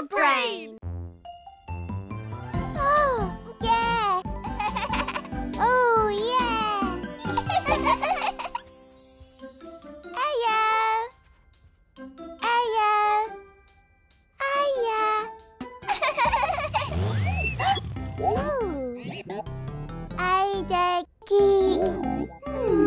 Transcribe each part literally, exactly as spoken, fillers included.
Dog Brain! Oh, yeah! Oh, yeah! Ayo! Ayo! Ayo! Ooh! I dig geek! Hmm. Ooh.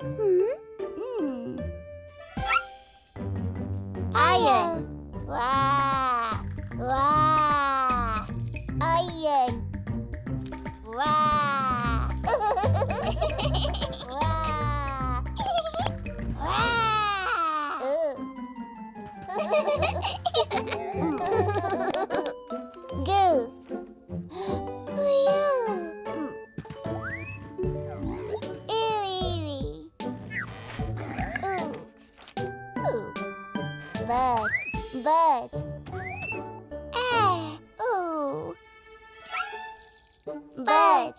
Hmm? Hmm. Iron. Wah. Wah. Iron. Wah. Wah. Wah. Goo. Bird, bird. Eh, ooh. Bird.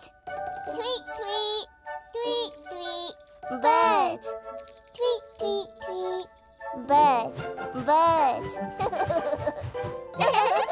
Tweet, tweet, tweet, tweet. Bird. Tweet, tweet, tweet. Bird, bird.